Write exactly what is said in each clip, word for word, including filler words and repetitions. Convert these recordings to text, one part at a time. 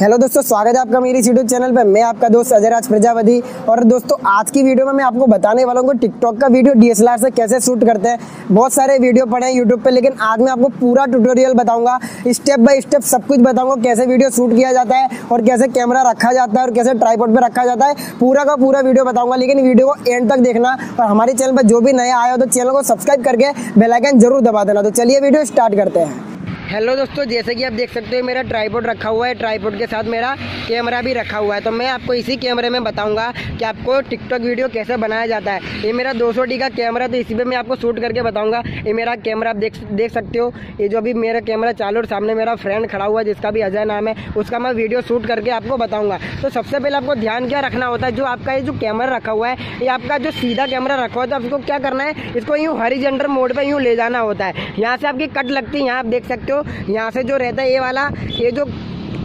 Hello दोस्तों, स्वागत है आपका मेरे यूट्यूब चैनल पर। मैं आपका दोस्त अजय राज प्रजापति। और दोस्तों, आज की वीडियो में मैं आपको बताने वाला हूँ टिकटॉक का वीडियो डीएसएलआर से कैसे शूट करते हैं। बहुत सारे वीडियो पड़े हैं यूट्यूब पे, लेकिन आज मैं आपको पूरा ट्यूटोरियल बताऊंगा, स्टेप बाय स्टेप सब कुछ बताऊंगा, कैसे वीडियो शूट किया जाता है और कैसे कैमरा रखा जाता है और कैसे ट्राइपोड पर रखा जाता है। पूरा का पूरा वीडियो बताऊंगा, लेकिन वीडियो को एंड तक देखना। और हमारे चैनल पर जो भी नया आया हो तो चैनल को सब्सक्राइब करके बेल आइकन जरूर दबा देना। तो चलिए वीडियो स्टार्ट करते हैं। हेलो दोस्तों, जैसे कि आप देख सकते हो मेरा ट्राइपोड रखा हुआ है, ट्राइपोड के साथ मेरा कैमरा भी रखा हुआ है। तो मैं आपको इसी कैमरे में बताऊंगा कि आपको टिकटॉक वीडियो कैसे बनाया जाता है। ये मेरा दो सौ डी का कैमरा, तो इसी पे मैं आपको शूट करके बताऊंगा। ये मेरा कैमरा आप देख देख सकते हो। ये जो अभी मेरा कैमरा चालू और सामने मेरा फ्रेंड खड़ा हुआ है जिसका भी अजय नाम है, उसका मैं वीडियो शूट करके आपको बताऊँगा। तो सबसे पहले आपको ध्यान क्या रखना होता है, जो आपका ये जो कैमरा रखा हुआ है, ये आपका जो सीधा कैमरा रखा हुआ है, तो आपको क्या करना है, इसको यूँ हॉरिजॉन्टल मोड पर यूँ ले जाना होता है। यहाँ से आपकी कट लगती है, यहाँ आप देख सकते हो। यहाँ से जो रहता है ये वाला, ये जो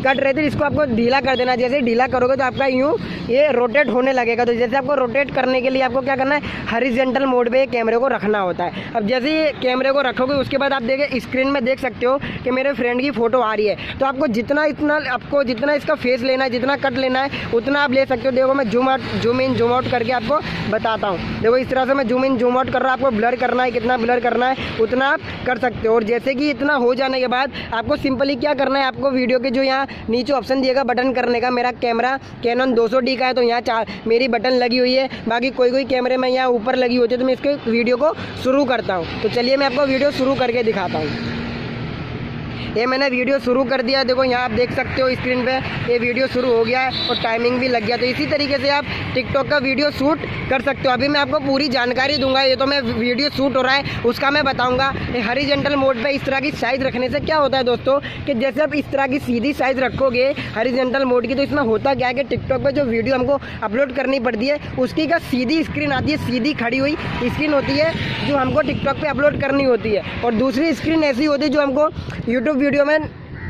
कट रहती है इसको आपको ढीला कर देना। जैसे ढीला करोगे तो आपका यूँ ये रोटेट होने लगेगा। तो जैसे आपको रोटेट करने के लिए आपको क्या करना है, हॉरिजॉन्टल मोड पे कैमरे को रखना होता है। अब जैसे ही कैमरे को रखोगे उसके बाद आप देखें स्क्रीन में देख सकते हो कि मेरे फ्रेंड की फोटो आ रही है। तो आपको जितना इतना आपको जितना इसका फेस लेना है, जितना कट लेना है, उतना आप ले सकते हो। देखो मैं zoom out zoom in zoom out करके आपको बताता हूँ। देखो इस तरह से मैं जूम इन जूम आउट कर रहा हूँ। आपको ब्लर करना है, कितना ब्लर करना है उतना आप कर सकते हो। और जैसे कि इतना हो जाने के बाद आपको सिंपली क्या करना है, आपको वीडियो के जो यहाँ नीचे ऑप्शन दिएगा बटन करने का। मेरा कैमरा कैनन दो सौ डी का है, तो यहाँ चार मेरी बटन लगी हुई है। बाकी कोई कोई कैमरे में यहाँ ऊपर लगी होती है। तो मैं इसके वीडियो को शुरू करता हूँ। तो चलिए मैं आपको वीडियो शुरू करके दिखाता हूँ। ये मैंने वीडियो शुरू कर दिया। देखो यहाँ आप देख सकते हो स्क्रीन पे ये वीडियो शुरू हो गया है और टाइमिंग भी लग गया। तो इसी तरीके से आप टिकटॉक का वीडियो शूट कर सकते हो। अभी मैं आपको पूरी जानकारी दूंगा। ये तो मैं वीडियो शूट हो रहा है उसका मैं बताऊंगा। हॉरिजॉन्टल मोड पे इस तरह की साइज़ रखने से क्या होता है दोस्तों, कि जैसे आप इस तरह की सीधी साइज़ रखोगे हॉरिजॉन्टल मोड की, तो इसमें होता क्या है कि टिकटॉक पर जो वीडियो हमको अपलोड करनी पड़ती है उसकी क्या सीधी स्क्रीन आती है, सीधी खड़ी हुई स्क्रीन होती है जो हमको टिकटॉक पर अपलोड करनी होती है। और दूसरी स्क्रीन ऐसी होती है जो हमको यूट्यूब वीडियो में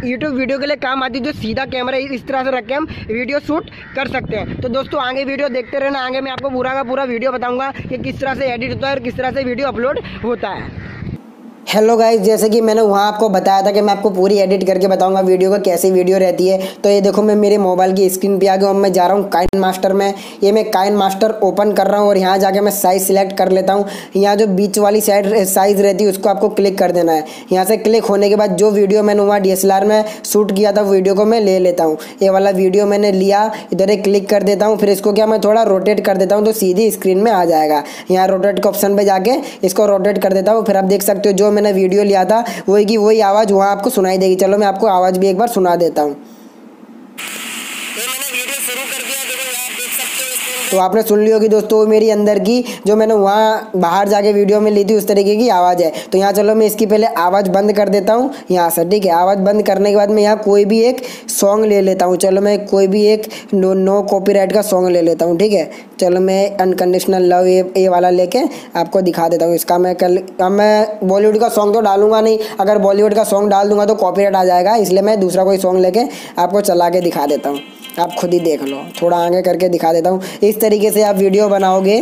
यूट्यूब वीडियो के लिए काम आती है, जो सीधा कैमरा इस तरह से रख के हम वीडियो शूट कर सकते हैं। तो दोस्तों आगे वीडियो देखते रहना। आगे मैं आपको पूरा का पूरा वीडियो बताऊंगा कि किस तरह से एडिट होता है और किस तरह से वीडियो अपलोड होता है। हेलो गाइस, जैसे कि मैंने वहाँ आपको बताया था कि मैं आपको पूरी एडिट करके बताऊंगा वीडियो का, कैसी वीडियो रहती है। तो ये देखो मैं मेरे मोबाइल की स्क्रीन पे आ गया और मैं जा रहा हूँ काइनमास्टर में। ये मैं काइनमास्टर ओपन कर रहा हूँ और यहाँ जाके मैं साइज़ सिलेक्ट कर लेता हूँ। यहाँ जो बीच वाली साइड साइज़ रहती है उसको आपको क्लिक कर देना है। यहाँ से क्लिक होने के बाद जो वीडियो मैंने वहाँ डी एस एल आर में शूट किया था वीडियो को मैं ले लेता हूँ। ये वाला वीडियो मैंने लिया, इधर एक क्लिक कर देता हूँ। फिर इसको क्या मैं थोड़ा रोटेट कर देता हूँ तो सीधी स्क्रीन में आ जाएगा। यहाँ रोटेट के ऑप्शन पर जाके इसको रोटेट कर देता हूँ। फिर आप देख सकते हो जो मैंने वीडियो लिया था वही की वही आवाज़ वहाँ आपको सुनाई देगी। चलो मैं आपको आवाज़ भी एक बार सुना देता हूँ। तो आपने सुन ली होगी दोस्तों, मेरी अंदर की जो मैंने वहाँ बाहर जाके वीडियो में ली थी उस तरीके की आवाज़ है। तो यहाँ चलो मैं इसकी पहले आवाज़ बंद कर देता हूँ यहाँ से। ठीक है, आवाज़ बंद करने के बाद मैं यहाँ कोई भी एक सॉन्ग ले लेता हूँ। चलो मैं कोई भी एक नो नो कॉपीराइट का सॉन्ग ले लेता हूँ। ठीक है, चलो मैं अनकंडीशनल लव ये ये वाला लेके आपको दिखा देता हूँ। इसका मैं कल मैं बॉलीवुड का सॉन्ग तो डालूंगा नहीं, अगर बॉलीवुड का सॉन्ग डाल दूंगा तो कॉपीराइट आ जाएगा, इसलिए मैं दूसरा कोई सॉन्ग लेके आपको चला के दिखा देता हूँ। आप खुद ही देख लो, थोड़ा आगे करके दिखा देता हूँ। इस तरीके से आप वीडियो बनाओगे।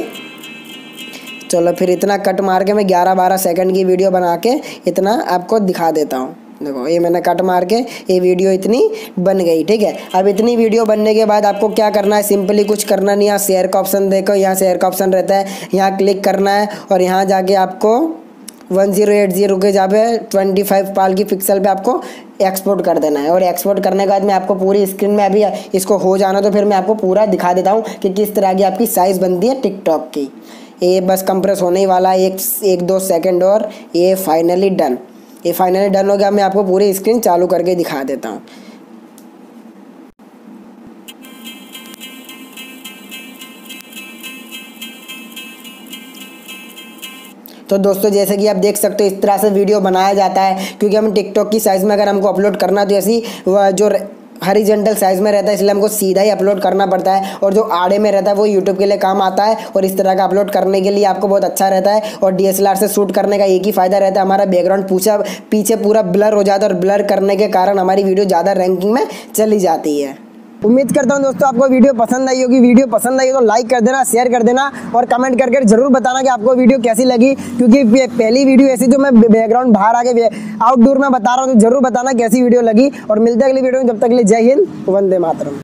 चलो फिर इतना कट मार के मैं ग्यारह बारह सेकंड की वीडियो बना के इतना आपको दिखा देता हूँ। देखो ये मैंने कट मार के ये वीडियो इतनी बन गई। ठीक है, अब इतनी वीडियो बनने के बाद आपको क्या करना है, सिंपली कुछ करना नहीं। यहाँ शेयर का ऑप्शन देखो, यहाँ शेयर का ऑप्शन रहता है, यहाँ क्लिक करना है और यहाँ जाके आपको वन जीरो एट जीरो के जहाँ पे ट्वेंटी फाइव पाल की पिक्सल पे आपको एक्सपोर्ट कर देना है। और एक्सपोर्ट करने के बाद मैं आपको पूरी स्क्रीन में, अभी इसको हो जाना तो फिर मैं आपको पूरा दिखा देता हूँ कि किस तरह की आपकी साइज़ बनती है टिकटॉक की। ये बस कंप्रेस होने ही वाला है, एक एक दो सेकंड और ये फाइनली डन। ये फाइनली डन हो गया। मैं आपको पूरी स्क्रीन चालू करके दिखा देता हूँ। तो दोस्तों जैसे कि आप देख सकते हो इस तरह से वीडियो बनाया जाता है, क्योंकि हम टिकटॉक की साइज़ में अगर हमको अपलोड करना है तो ऐसी जो हॉरिजॉन्टल साइज़ में रहता है इसलिए हमको सीधा ही अपलोड करना पड़ता है। और जो आड़े में रहता है वो यूट्यूब के लिए काम आता है और इस तरह का अपलोड करने के लिए आपको बहुत अच्छा रहता है। और डीएसएलआर से शूट करने का एक ही फ़ायदा रहता है, हमारा बैकग्राउंड पूछा पीछे पूरा ब्लर हो जाता है और ब्लर करने के कारण हमारी वीडियो ज़्यादा रैंकिंग में चली जाती है। उम्मीद करता हूँ दोस्तों आपको वीडियो पसंद आई होगी। वीडियो पसंद आई हो तो लाइक कर देना, शेयर कर देना और कमेंट करके जरूर बताना कि आपको वीडियो कैसी लगी, क्योंकि पहली वीडियो ऐसी जो मैं बैकग्राउंड बाहर आके आउटडोर में बता रहा हूँ, तो जरूर बताना कैसी वीडियो लगी। और मिलते हैं अगली वीडियो में, जब तक के लिए जय हिंद, वंदे मातरम।